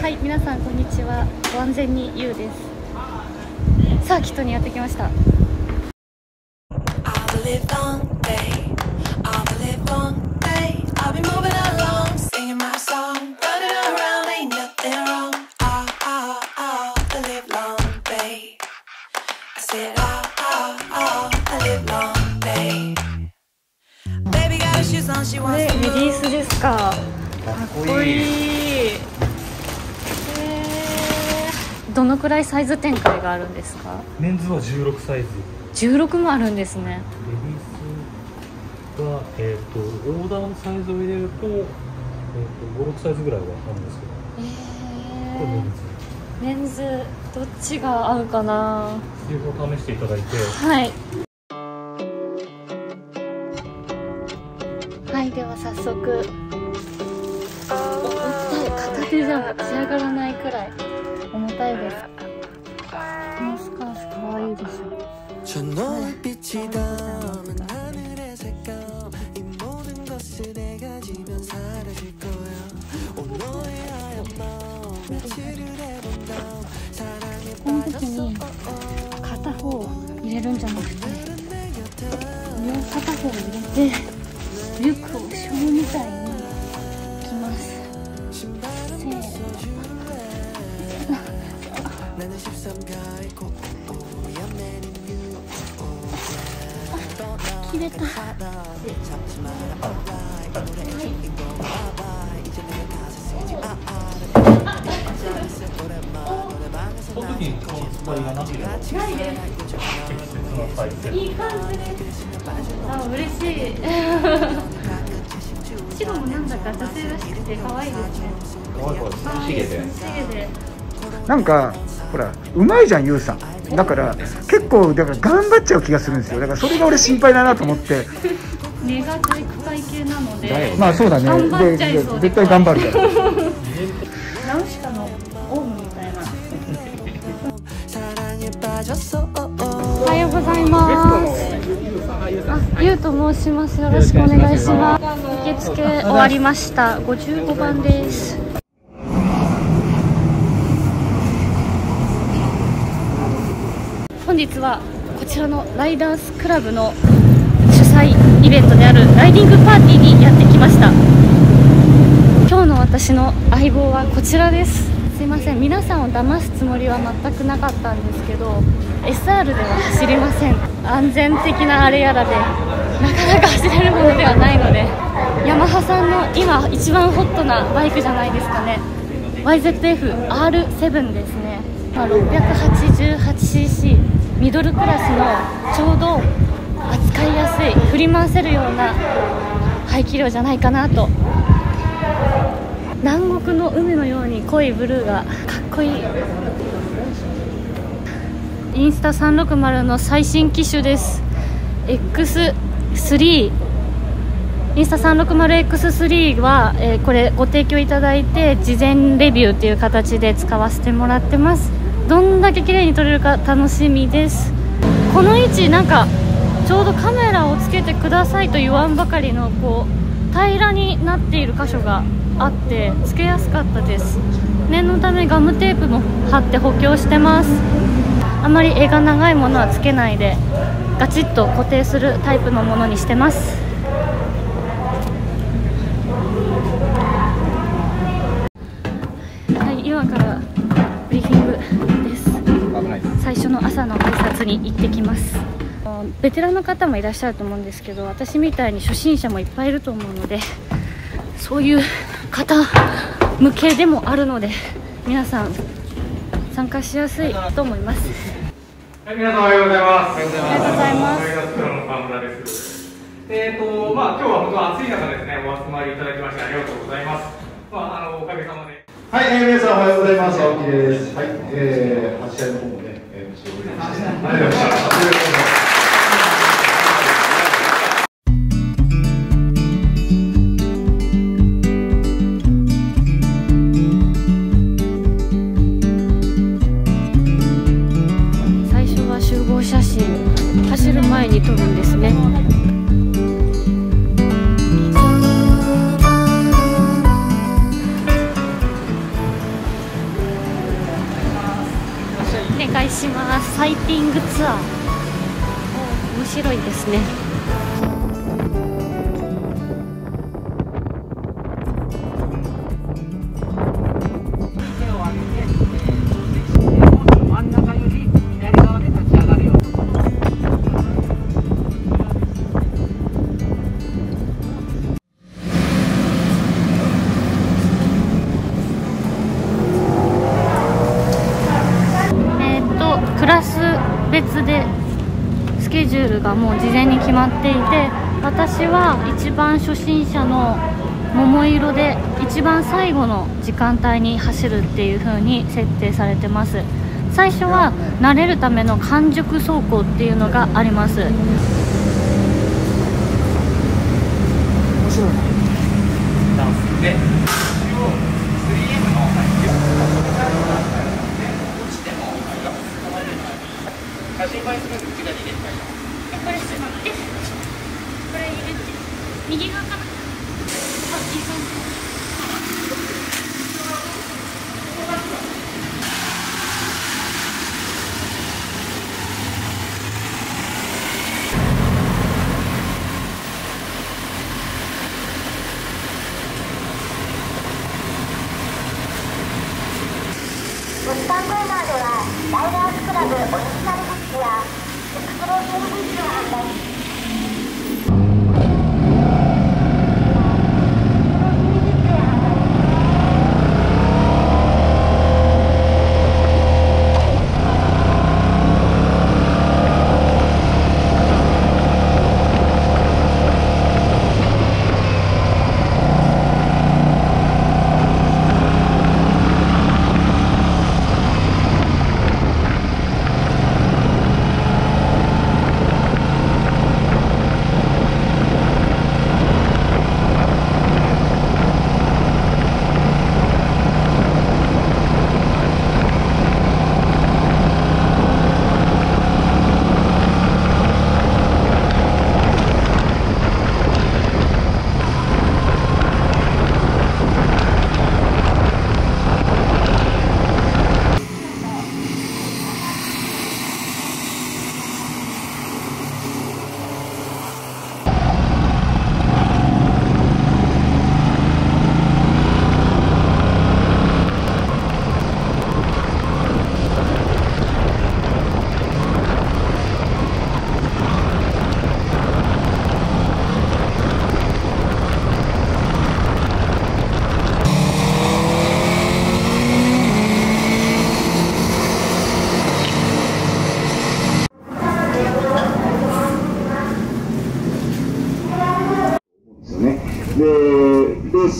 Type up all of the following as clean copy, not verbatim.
はい、皆さんこんにちは。ご安全にゆうです。サーキットにやってきました。これレディースですか。かっこいい。どのくらいサイズ展開があるんですか？メンズは16サイズ。16もあるんですね。レディースがオーダーのサイズを入れると5、6サイズぐらいはあるんですけど。これメンズ。メンズどっちが合うかな。両方試していただいて。はい。はい、では早速。片手じゃ持ち上がらないくらい重たいです。このスカーフ可愛いでしょ、ね、この時に片方を入れるんじゃなくてもう片方を入れてリュックをショーみたいにいきます。せーの切れた。いい感じです。あ、嬉しい。白もなんだか女性らしくて可愛いですね。可愛いです。なんかほらうまいじゃんゆうさん。だから結構だから頑張っちゃう気がするんですよ。だからそれが俺心配だなと思って。根が体育会系なので。まあそうだね。頑張っちゃいそうで。絶対頑張るから。ナウシカのオウムみたいな。おはようございます。ゆうと申します。よろしくお願いします。受付終わりました。55番です。本日はこちらのライダースクラブの主催イベントであるライディングパーティーにやってきました。今日の私の相棒はこちらです。すいません、皆さんを騙すつもりは全くなかったんですけど SR では走りません。安全的なあれやらでなかなか走れるものではないので、ヤマハさんの今一番ホットなバイクじゃないですかね。 YZF-R7 ですね、まあ、688cc ミドルクラスのちょうど扱いやすい振り回せるような排気量じゃないかなと。南国の海のように濃いブルーがかっこいい。インスタ360の最新機種です。 X3 インスタ 360X3 は、これご提供いただいて事前レビューという形で使わせてもらってます。どんだけ綺麗に撮れるか楽しみです。この位置なんかちょうどカメラをつけてくださいと言わんばかりのこう平らになっている箇所があってつけやすかったです。念のためガムテープも貼って補強してます。あまり柄が長いものはつけないでガチッと固定するタイプのものにしてます。はい、今からブリーフィングです。最初の朝の挨拶に行ってきます。ベテランの方もいらっしゃると思うんですけど、私みたいに初心者もいっぱいいると思うので、そういう方向けでもあるので皆さん参加しやすいと思います。はい、皆さんおはようございます。おはようございます。今日は本当暑い中ですね、お集まりいただきましてありがとうございます。おかげさまで。はい、皆さんおはようございます。青木です。はい、8試合の方もね、終了しました。ありがとうございます。走る前に撮るんですね。願いします。サイティングツアー面白いですね。がもう事前に決まっていて、私は一番初心者の桃色で一番最後の時間帯に走るっていう風に設定されてます。最初は慣れるための完熟走行っていうのがあります。面白いダンスで落ちても写真映えするんですが出てきました。これちょっと待って、これ入れて右側かな。あ、いい感じ。物販コーナーではライダースクラブオリジナルグッズや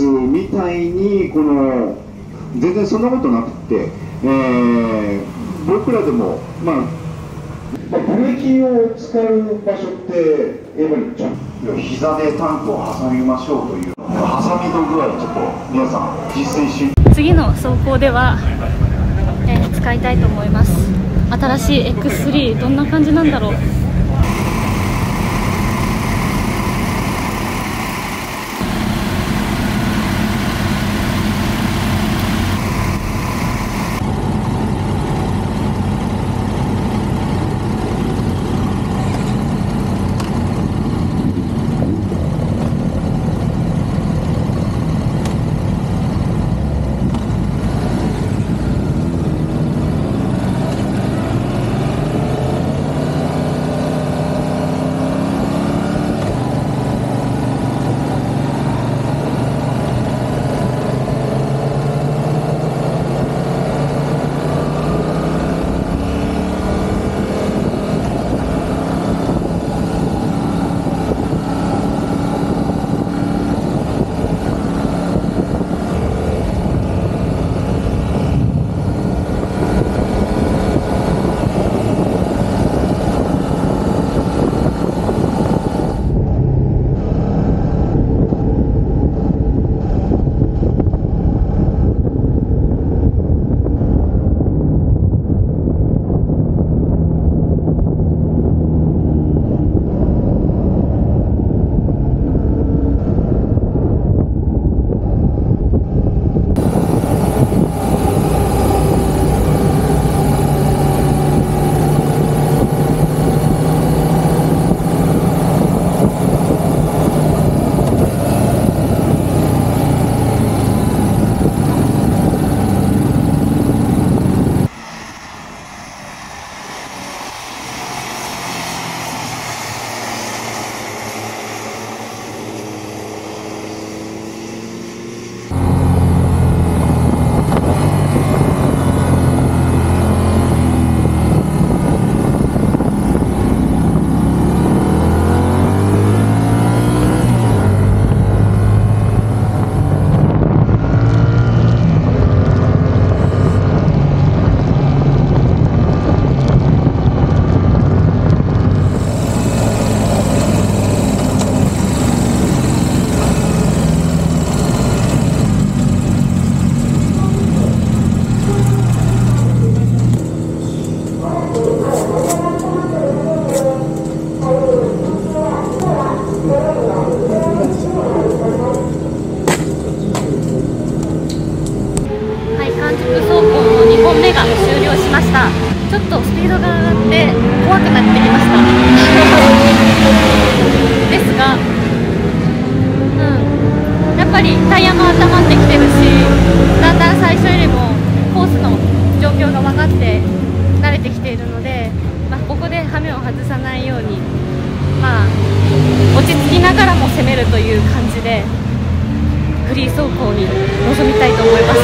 みたいに、この全然そんなことなくて、僕らでも、ブレーキを使う場所って、膝でタンクを挟みましょうという、挟みの具合、ちょっと皆さん、実践し次の走行では、使いたいと思います。新しい X3、どんな感じなんだろう。走行の2本目が終了しました。ちょっとスピードが上がって怖くなってきましたですが、やっぱりタイヤも温まってきてるし、だんだん最初よりもコースの状況が分かって慣れてきているので、ここで羽目を外さないように、落ち着きながらも攻めるという感じでフリー走行に臨みたいと思います。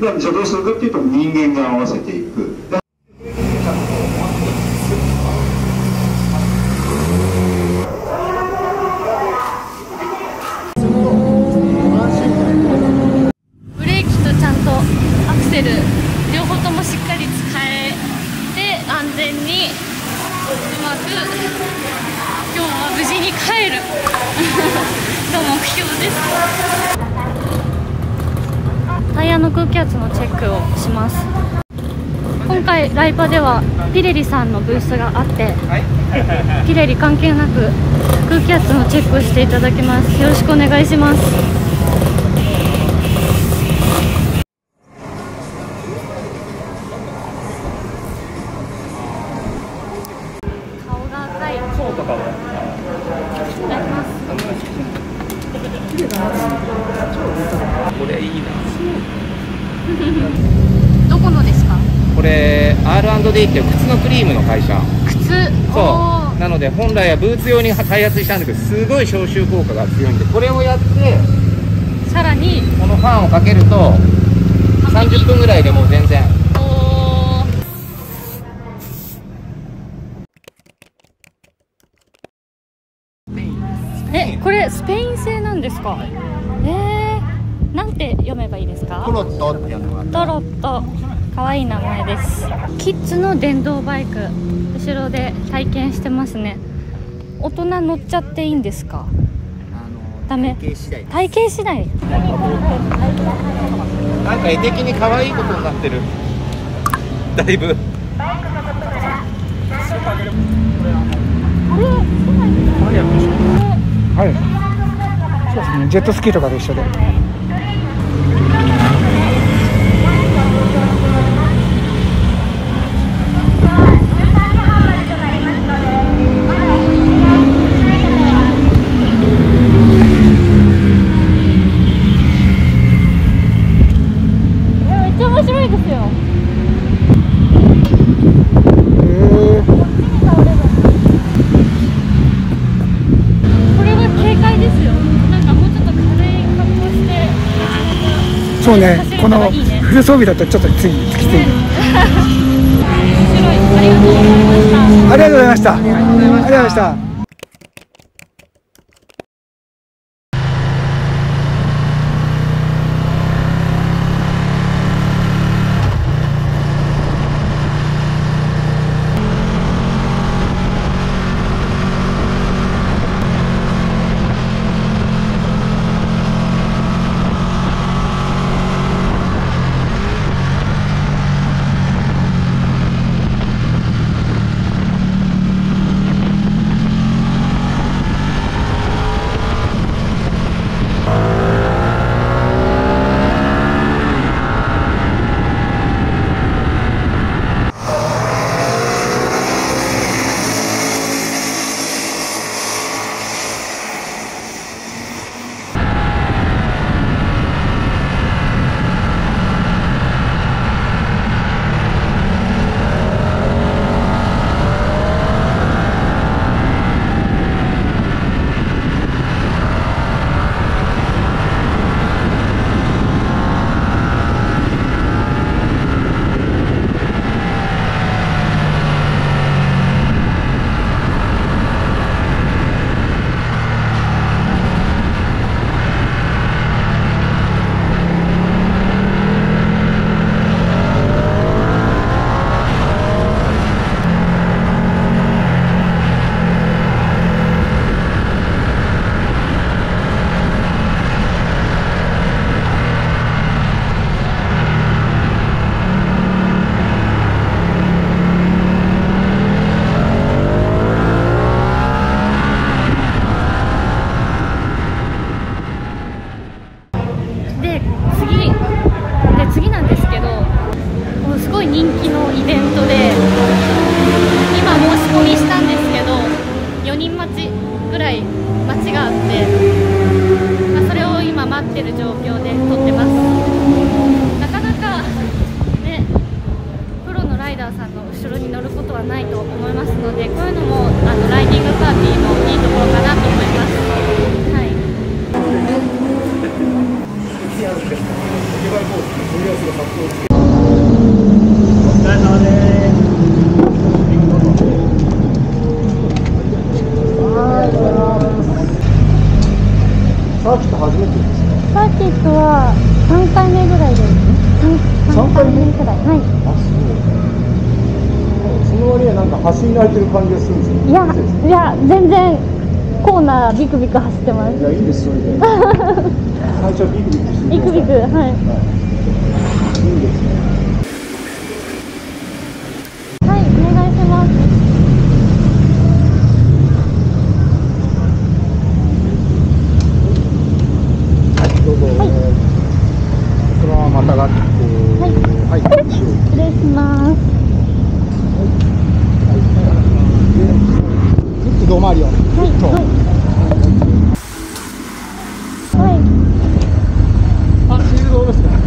どうするかっていうと、人間が合わせていく。ブレーキとちゃんとアクセル両方ともしっかり使えて、安全にうまく今日は無事に帰るが目標です。タイヤの空気圧のチェックをします。今回ライパではピレリさんのブースがあって、ピレリ関係なく空気圧のチェックをしていただきます。よろしくお願いします。どこのですか？これ R&D っていう靴のクリームの会社。靴。そう。なので本来はブーツ用に開発したんだけど、すごい消臭効果が強いんで、これをやってさらにこのファンをかけると30分ぐらいでもう全然。これスペイン製なんですか？なんて読めばいいですか？トロットっていうのがある。トロット、可愛い名前です。キッズの電動バイク、後ろで体験してますね。大人乗っちゃっていいんですか？ダメ。体型次第。なんか絵的に可愛いことになってる。だいぶ。はい。そうですね。ジェットスキーとかと一緒で。そうね、このフル装備だとちょっとついにきつい。面白い。ありがとうございました。ありがとうございました。ありがとうございました。で次なんですけど、もうすごい人気のイベントで今申し込みしたんですけど、4人待ちぐらい待ちがあって、まあ、それを今待ってる状況で撮ってます。なかなかね、プロのライダーさんの後ろに乗ることはないと思いますので、こういうのもライディングパーティーのいいところかなと思います。はい。お疲れ様です。サーキット初めてですね。サーキットは3回目ぐらいです。3回目ぐらい。はい。あ、そう。その割にはなんか走り慣れてる感じがするんですよ。いや全然。コーナービクビク走ってます。いや、いいです、それで。最初ビクビクしてる。ビクビク、はい。いいですね。はい、お願いします。はい、どうぞ。はい。そのまままたがって。はい。はい。失礼します。どう回りを。はい。はい。あ、シールドですね。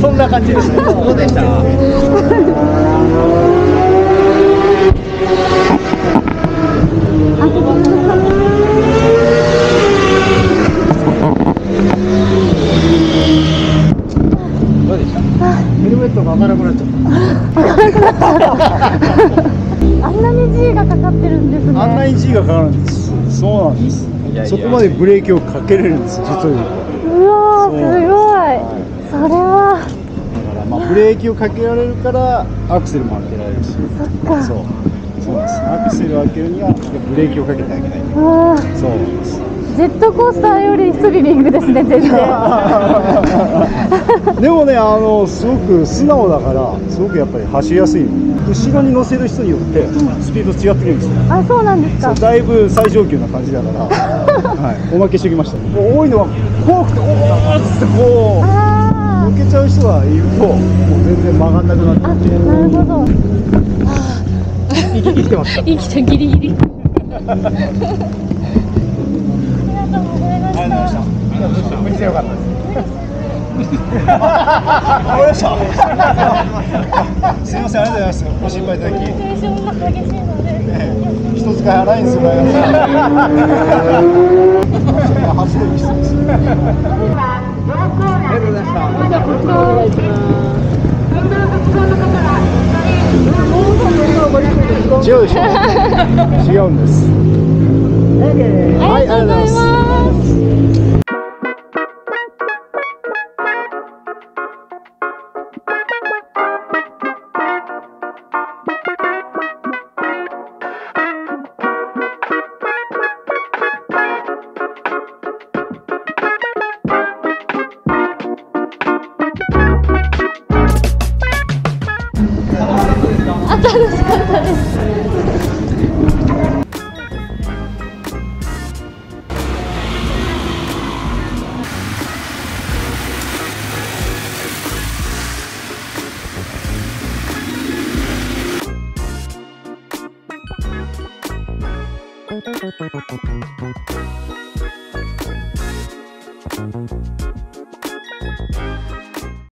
そんな感じですね。どうでした？どうでした？ヘルメットが開かなくなっちゃった。あんなに G がかかってるんですね。あんなに G がかかるんです。そうなんです。そこまでブレーキをかけれるんです。実は。うわー、すごい。ブレーキをかけられるからアクセルも開けられるし、そうです。アクセルを開けるにはブレーキをかけてあげない。そうです。ジェットコースターよりスリリングですね、全然。でもね、すごく素直だからすごくやっぱり走りやすい。後ろに乗せる人によってスピード違ってくるんですよ。あ、そうなんですか。だいぶ最上級な感じだから、はい、おまけしてきました。多いのは怖くて、おーっつってこう抜けちゃう人がいると、もう全然曲がんなくなって。なるほど。生きてました。生きた、ギリギリ。見てよかったです。すみません、ありがとうございます。ご心配いただき。テンションが激しいので。人使い荒いんですよ。初めて失礼しました。違うんです。はい、ありがとうございます。